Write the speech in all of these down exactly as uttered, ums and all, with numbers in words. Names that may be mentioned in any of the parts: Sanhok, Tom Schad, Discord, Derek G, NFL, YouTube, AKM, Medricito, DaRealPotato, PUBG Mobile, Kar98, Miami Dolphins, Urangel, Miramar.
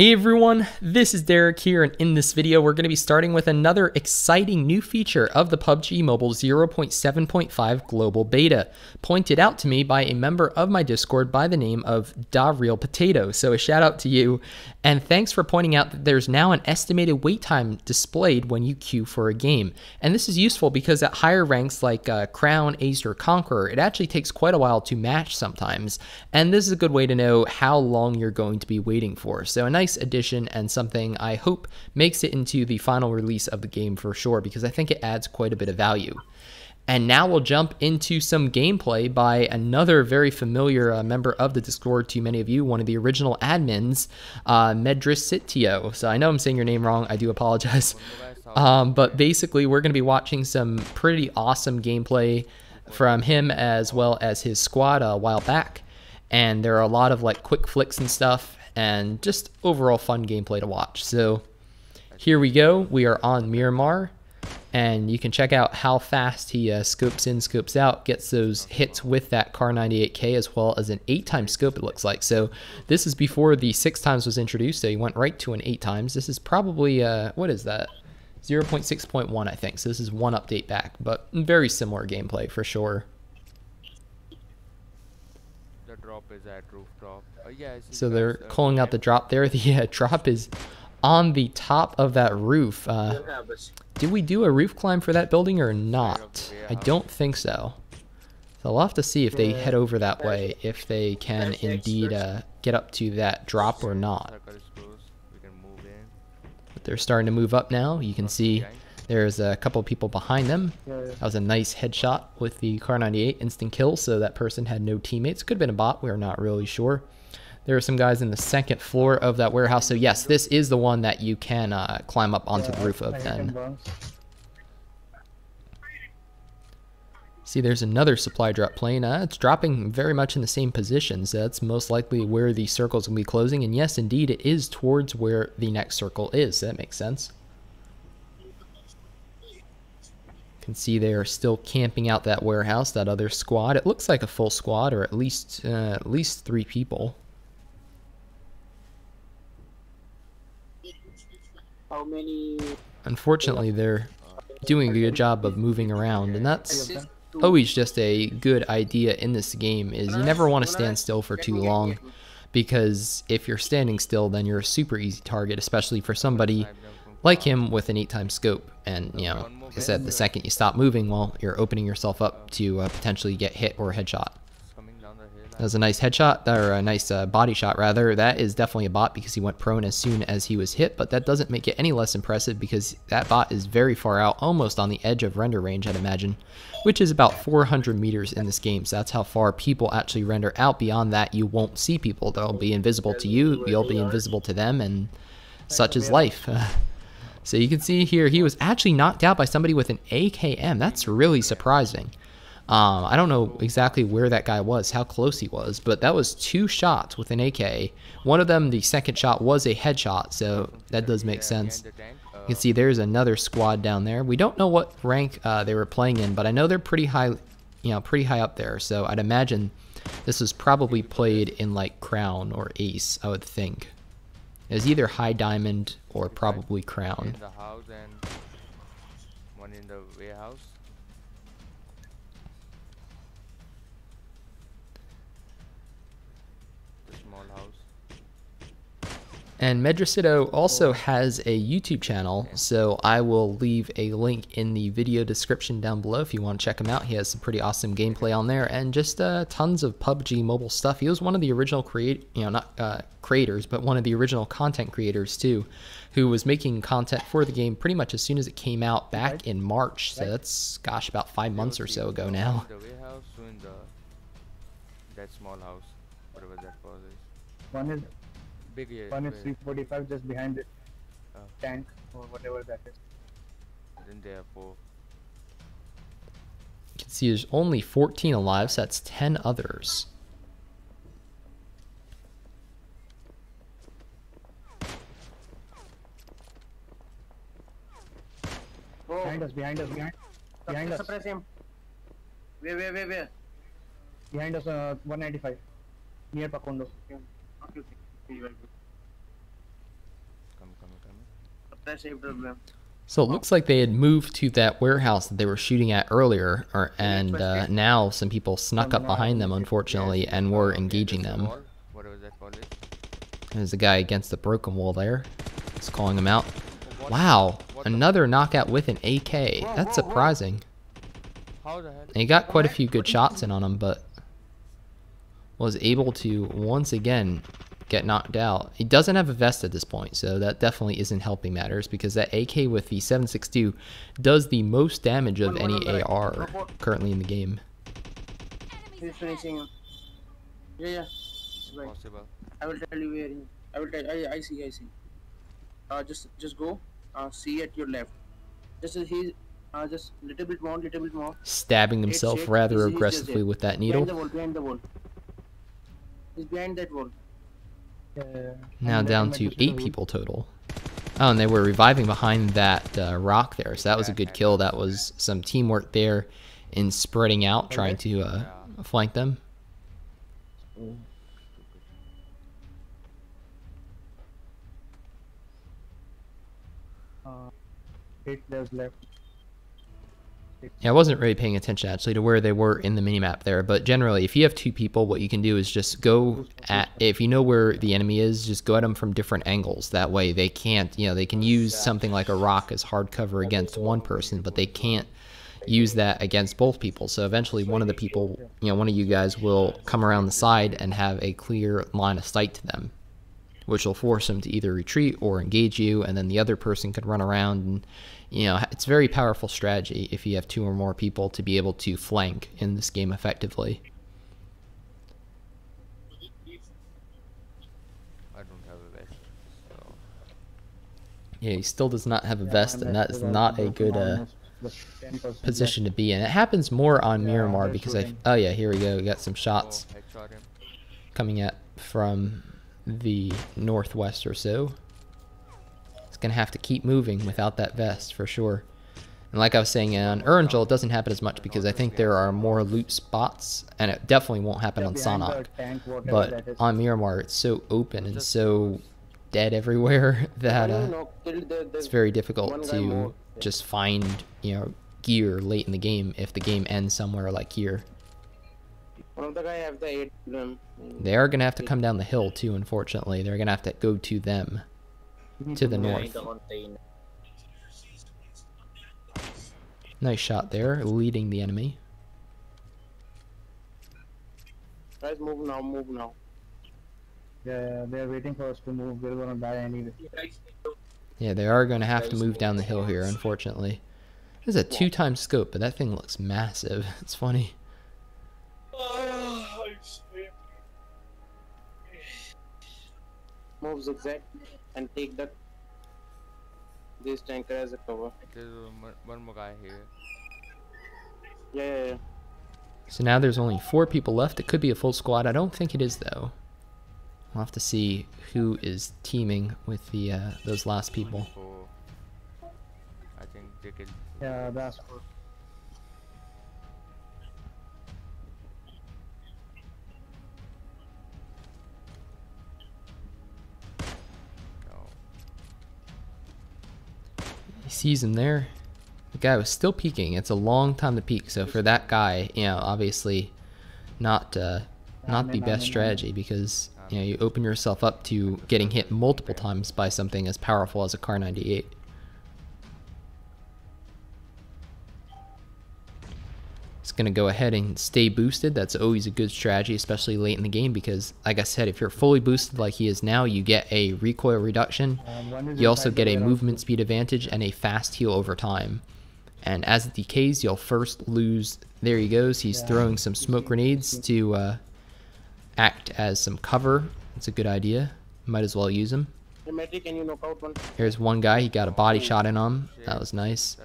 Hey everyone, this is Derek here, and in this video we're going to be starting with another exciting new feature of the P U B G Mobile zero point seven point five global beta, pointed out to me by a member of my Discord by the name of DaRealPotato. So a shout out to you, and thanks for pointing out that there's now an estimated wait time displayed when you queue for a game. And this is useful because at higher ranks like uh, Crown, Ace, or Conqueror, it actually takes quite a while to match sometimes, and this is a good way to know how long you're going to be waiting for. So a nice addition, and something I hope makes it into the final release of the game for sure, because I think it adds quite a bit of value. And now we'll jump into some gameplay by another very familiar uh, member of the Discord to many of you, one of the original admins, uh, Medricito. So I know I'm saying your name wrong, I do apologize. Um, but basically we're going to be watching some pretty awesome gameplay from him as well as his squad a while back. And there are a lot of like quick flicks and stuff, and just overall fun gameplay to watch. So here we go. We are on Miramar, and you can check out how fast he uh, scopes in, scopes out, gets those hits with that Kar ninety-eight K, as well as an eight-time scope, it looks like. So this is before the six times was introduced, so he went right to an eight times. This is probably, uh, what is that? zero point six point one, I think. So this is one update back, but very similar gameplay for sure. The drop is at rooftop. Uh, yeah, so they're guys, uh, calling out the drop there. The uh, drop is on the top of that roof. Uh, did we do a roof climb for that building or not? I don't think so. So we'll have to see if they head over that way, if they can indeed uh, get up to that drop or not. But they're starting to move up now. You can see there's a couple of people behind them. That was a nice headshot with the Kar ninety-eight, instant kill, so that person had no teammates. Could have been a bot, we're not really sure. There are some guys in the second floor of that warehouse, so yes, this is the one that you can uh, climb up onto the roof of then. See, there's another supply drop plane. Uh, it's dropping very much in the same position, so that's most likely where the circle's gonna be closing, and yes, indeed, it is towards where the next circle is, so that makes sense. Can see they are still camping out that warehouse, that other squad. It looks like a full squad, or at least uh, at least three people. How many? Unfortunately, they're doing a good job of moving around, and that's always just a good idea in this game. Is you never want to stand still for too long, because if you're standing still, then you're a super easy target, especially for somebody like him with an eight-time scope. And, you know, like I said, the second you stop moving, well, you're opening yourself up to uh, potentially get hit or headshot. That was a nice headshot, or a nice uh, body shot, rather. That is definitely a bot because he went prone as soon as he was hit, but that doesn't make it any less impressive because that bot is very far out, almost on the edge of render range, I'd imagine, which is about four hundred meters in this game, so that's how far people actually render out. Beyond that, you won't see people. They'll be invisible to you, you'll be invisible to them, and such is life. So you can see here, he was actually knocked out by somebody with an A K M. That's really surprising. Um, I don't know exactly where that guy was, how close he was, but that was two shots with an A K. One of them, the second shot, was a headshot, so that does make sense. You can see there's another squad down there. We don't know what rank uh, they were playing in, but I know they're pretty high, you know, pretty high up there. So I'd imagine this was probably played in like Crown or Ace, I would think. It was either High Diamond or probably Crown. In the house and one in the warehouse. The small house. And Medricito also has a YouTube channel, so I will leave a link in the video description down below if you want to check him out. He has some pretty awesome gameplay on there, and just uh, tons of P U B G Mobile stuff. He was one of the original create, you know, not. Uh, creators, but one of the original content creators too, who was making content for the game pretty much as soon as it came out back in March. So that's, gosh, about five months or so ago now. That small house, whatever that was. One is big. One is three forty-five just behind the tank or whatever that is. Then there are four. You can see there's only fourteen alive, so that's ten others. Behind us, behind us, behind, behind us. Suppress him. Where, where, where, where? Behind us, uh, one ninety-five. Near Pakondo. Okay, okay. That's a problem. So it looks like they had moved to that warehouse that they were shooting at earlier, or, and uh, now some people snuck up behind them, unfortunately, and were engaging them. There's a guy against the broken wall there. It's calling him out. Wow, another knockout with an A K. That's surprising. And he got quite a few good shots in on him, but was able to once again get knocked out. He doesn't have a vest at this point, so that definitely isn't helping matters, because that A K with the seven six two does the most damage of any A R currently in the game. He's finishing him. Yeah, yeah. Right. I will tell you where he, I will tell you, I, I see, I see. Uh, just, just go, uh, see at your left. Just, he's, uh, just little bit more, little bit more. Stabbing himself rather aggressively with that needle. Behind the wall, behind the wall. He's behind that wall. Uh, now down to eight people total. Oh, and they were reviving behind that uh, rock there, so that was a good kill. That was some teamwork there in spreading out, trying to uh, flank them. Eight left. Yeah, I wasn't really paying attention actually to where they were in the minimap there, but generally if you have two people, what you can do is just go at, if you know where the enemy is, just go at them from different angles. That way they can't, you know, they can use something like a rock as hard cover against one person, but they can't use that against both people. So eventually one of the people, you know, one of you guys will come around the side and have a clear line of sight to them, which will force them to either retreat or engage you, and then the other person could run around. And you know, it's a very powerful strategy if you have two or more people to be able to flank in this game effectively. I don't have a vest, so. Yeah, he still does not have a vest, and that is not a good uh, position to be in. It happens more on Miramar because I... Oh yeah, here we go. We got some shots coming up from the northwest or so. Gonna have to keep moving without that vest for sure. And like I was saying on Urangel, it doesn't happen as much because I think there are more loot spots, and it definitely won't happen on Sanhok, but on Miramar it's so open and so dead everywhere that uh, it's very difficult to just find, you know, gear late in the game if the game ends somewhere like here. They are gonna have to come down the hill too, unfortunately. They're gonna have to go to them to the north. Nice shot there, leading the enemy. Guys, move now, move now. Yeah, they're waiting for us to move. We're gonna die anyway. Yeah, they are gonna have to move down the hill here, unfortunately. There's a two-time scope, but that thing looks massive. It's funny. Moves exactly. And take the this tanker as a cover. There's one more guy here. Yeah, yeah, yeah. So now there's only four people left. It could be a full squad. I don't think it is though. We'll have to see who is teaming with the uh, those last people. I think they can. Yeah, that's cool. Sees him there. The guy was still peeking. It's a long time to peek, so for that guy, you know, obviously not uh, not the best strategy, because you know, you open yourself up to getting hit multiple times by something as powerful as a Kar ninety-eight. It's gonna go ahead and stay boosted. That's always a good strategy, especially late in the game, because like I said, if you're fully boosted like he is now, you get a recoil reduction, you also get a movement speed advantage and a fast heal over time. And as it decays, you'll first lose, there he goes, he's throwing some smoke grenades to uh, act as some cover. That's a good idea, might as well use them. Here's one guy, he got a body shot in on him. That was nice.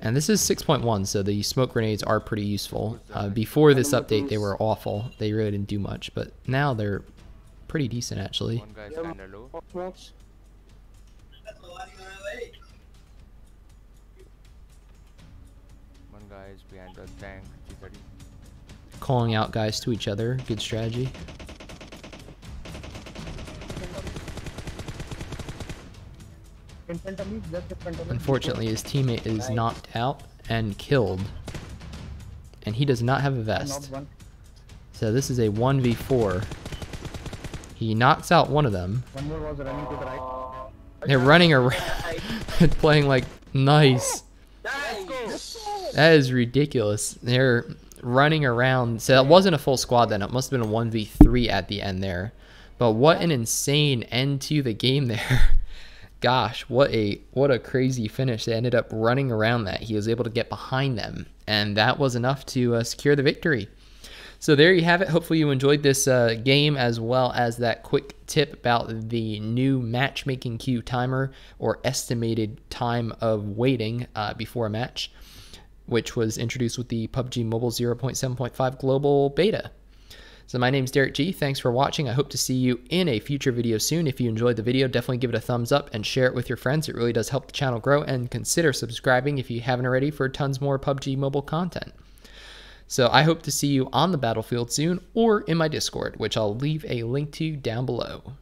And this is six point one, so the smoke grenades are pretty useful. Uh, before this update, they were awful. They really didn't do much, but now they're pretty decent, actually. Calling out guys to each other, good strategy. In front of me, just in front of me. Unfortunately, his teammate is nice. knocked out and killed. And he does not have a vest. So this is a one v four. He knocks out one of them. One more was running to the right. They're running around and playing like, nice. That is ridiculous. They're running around. So that wasn't a full squad then. It must have been a one v three at the end there. But what an insane end to the game there. Gosh, what a what a crazy finish. They ended up running around that. He was able to get behind them, and that was enough to uh, secure the victory. So there you have it. Hopefully you enjoyed this uh, game, as well as that quick tip about the new matchmaking queue timer, or estimated time of waiting uh, before a match, which was introduced with the P U B G Mobile zero point seven point five global beta. So my name's Derek G. Thanks for watching. I hope to see you in a future video soon. If you enjoyed the video, definitely give it a thumbs up and share it with your friends. It really does help the channel grow, and consider subscribing if you haven't already for tons more P U B G Mobile content. So I hope to see you on the battlefield soon, or in my Discord, which I'll leave a link to down below.